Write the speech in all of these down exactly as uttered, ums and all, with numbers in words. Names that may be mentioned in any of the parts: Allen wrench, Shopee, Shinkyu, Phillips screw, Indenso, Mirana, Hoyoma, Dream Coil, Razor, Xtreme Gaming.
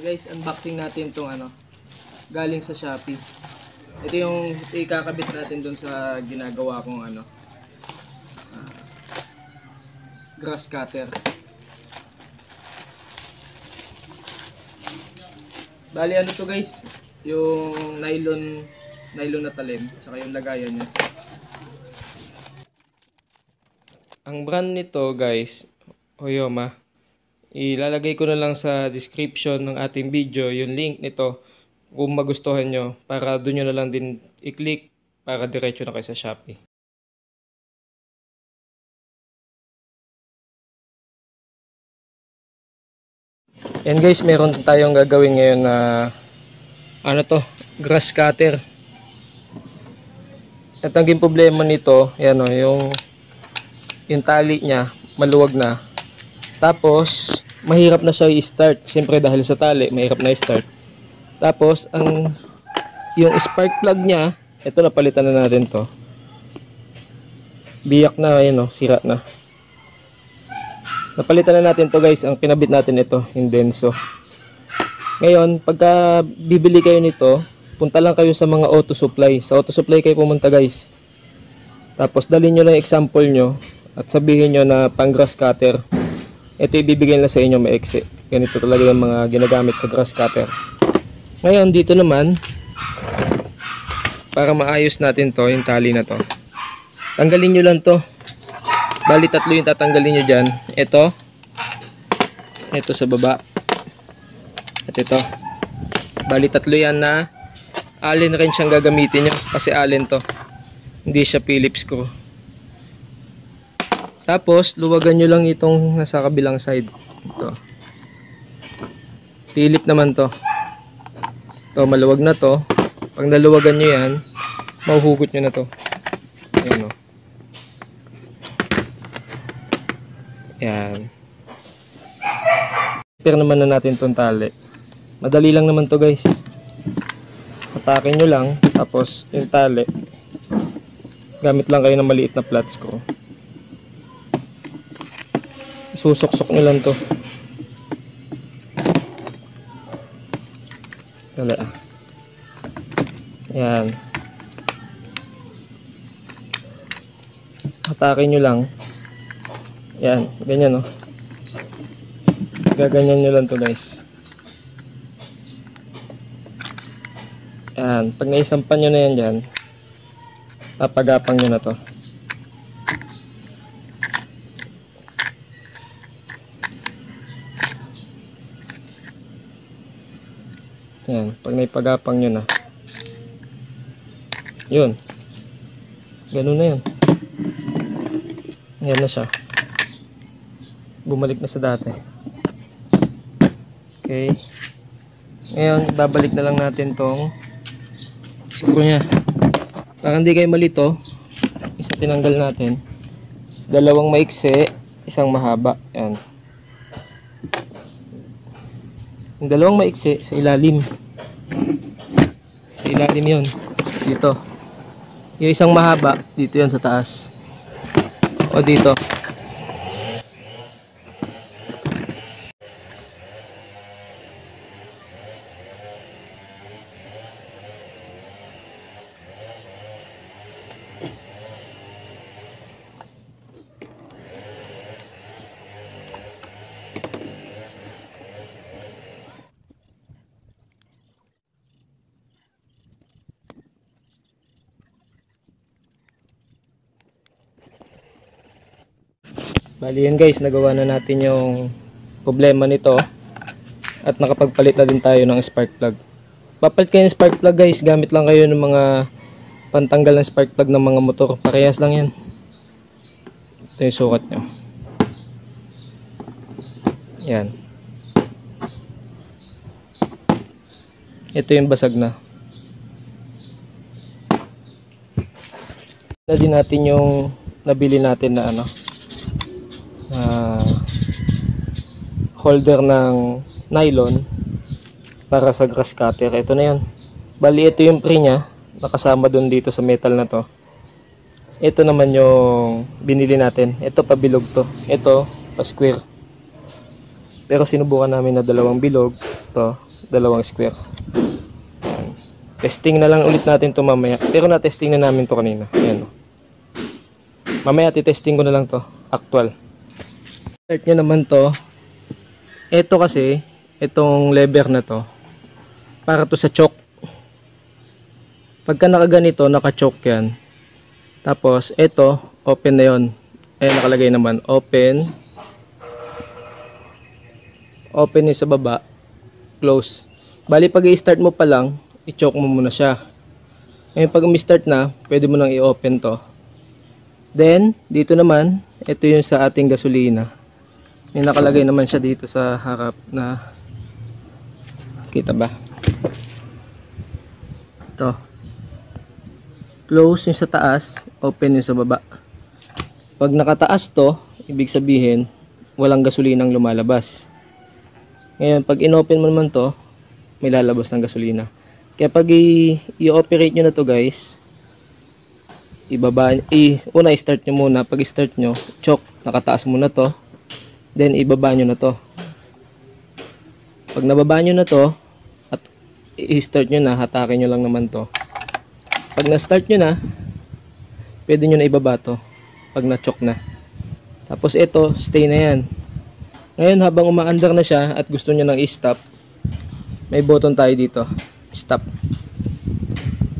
guys, unboxing natin itong ano, galing sa Shopee. Ito yung ikakabit natin dun sa ginagawa kong ano, uh, grass cutter. Bali ano to guys, yung nylon nylon na talim, tsaka yung lagayan niya. Ang brand nito guys, Hoyoma. Ilalagay ko na lang sa description ng ating video yung link nito kung magustuhan nyo, para doon nyo na lang din i-click para diretso na kayo sa Shopee. And guys, meron tayong gagawin ngayon na ano to, grass cutter. At ang problema nito, yan o, yung yung tali niya maluwag na. Tapos, mahirap na siya i-start. Siyempre dahil sa tali, mahirap na i-start. Tapos, ang yung spark plug niya, ito na, palitan na natin to. Biyak na, yun o, sira na. Napalitan na natin to guys, ang pinabit natin ito, Indenso. Ngayon, pagka bibili kayo nito, punta lang kayo sa mga auto supply. Sa auto supply kayo pumunta guys. Tapos, dalhin nyo lang example nyo at sabihin nyo na pang grass cutter. Ito ibibigay na sa inyo, maiksi. Ganito talaga yung mga ginagamit sa grass cutter. Ngayon dito naman, para maayos natin to, yung tali na to, tanggalin nyo lang to. Bali tatlo yung tatanggalin nyo dyan. Ito, ito sa baba, at ito. Bali tatlo yan na Allen wrench ang gagamitin nyo, kasi Allen to, hindi siya Phillips screw. Tapos, luwagan nyo lang itong nasa kabilang side. Ito. Philip naman to. Ito, maluwag na to. Pag naluwagan nyo yan, mahuhugot nyo na to. Ayan o. Ayan. Pair naman na natin itong tali. Madali lang naman to guys. Atakin nyo lang. Tapos, yung tali, gamit lang kayo ng maliit na flat screw. Susuksok nyo lang to. Dali ah. Ayan. Hatakin nyo lang. Ayan. Ganyan o. Oh. Gaganyan nyo lang to guys. Ayan. Pag naisampan nyo na yan dyan, papagapang nyo na to. Ayan, pag naipagapang nyo na, yun, ganun na yun. Ayan na siya, bumalik na sa dati. Okay, ngayon ibabalik na lang natin tong screw nya para hindi kayo malito. Isa tinanggal natin, dalawang maikse, isang mahaba. Ayan, yung dalawang maikse sa ilalim, sa ilalim yun, dito. Yung isang mahaba, dito yun sa taas, o dito. Bali yan guys, nagawa na natin yung problema nito at nakapagpalit na din tayo ng spark plug. Papalit kayo ng spark plug guys, gamit lang kayo ng mga pantanggal ng spark plug ng mga motor. Parehas lang yan. Ito yung sukat nyo. Yan. Ito yung basag na. Dali natin yung nabili natin na ano, Uh, holder ng nylon para sa grass cutter. Ito na yun. Bali ito yung pre nya, nakasama dun dito sa metal na to. Ito naman yung binili natin. Ito pabilog to, ito pa square, pero sinubukan namin na dalawang bilog to. dalawang square. Ayan. Testing na lang ulit natin to mamaya. Pero na-testing na namin to kanina. Ayan, oh. Mamaya titesting ko na lang to. Actual. Start nyo naman to. Ito kasi, itong lever na to, para to sa choke. Pagka nakaganito, naka-choke yan. Tapos, ito, open na yun. Ayan, nakalagay naman. Open. Open yung sa baba. Close. Bali, pag i-start mo pa lang, i-choke mo muna siya. Ngayon, pag umi-start na, pwede mo nang i-open to. Then, dito naman, ito yung sa ating gasolina. May nakalagay naman siya dito sa harap na, kita ba? Ito. Close yung sa taas, open yung sa baba. Pag nakataas to, ibig sabihin, walang gasolinang lumalabas. Ngayon, pag inopen mo naman to, may lalabas ng gasolina. Kaya pag i-operate nyo na to guys, ibaba, i una i-start nyo muna. Pag i-start nyo, choke, nakataas muna to. Then, ibaba nyo na to. Pag nababa nyo na to, at i-start nyo na, hatakin nyo lang naman to. Pag na-start nyo na, pwede nyo na ibaba to pag na-choke na. Tapos ito, stay na yan. Ngayon, habang umaandar na siya at gusto nyo nang i-stop, may button tayo dito. Stop.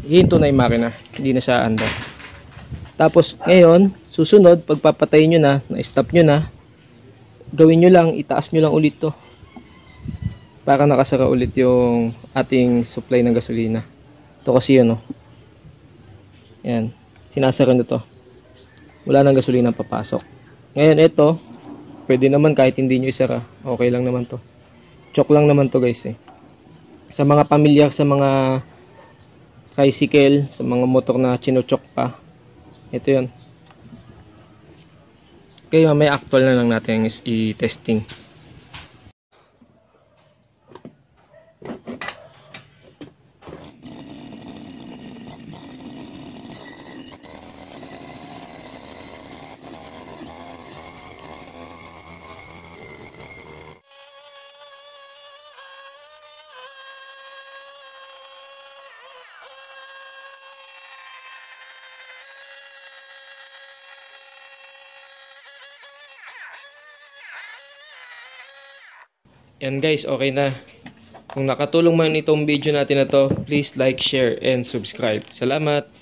Hinto na yung makina. Hindi na siya aandar. Tapos, ngayon, susunod, pagpapatay nyo na, na-stop nyo na, gawin nyo lang, itaas nyo lang ulit to. Para nakasara ulit yung ating supply ng gasolina. Ito kasi yun, oh. Ayan, sinasara na to. Wala nang gasolina papasok. Ngayon ito, pwede naman kahit hindi nyo isara. Okay lang naman to. Choke lang naman to guys eh. Sa mga pamilyar sa mga tricycle, sa mga motor na chinochok pa, ito yun. Okay, mamaya actual na lang natin i-testing. Yan guys, okay na. Kung nakatulong man itong video natin na to, please like, share, and subscribe. Salamat!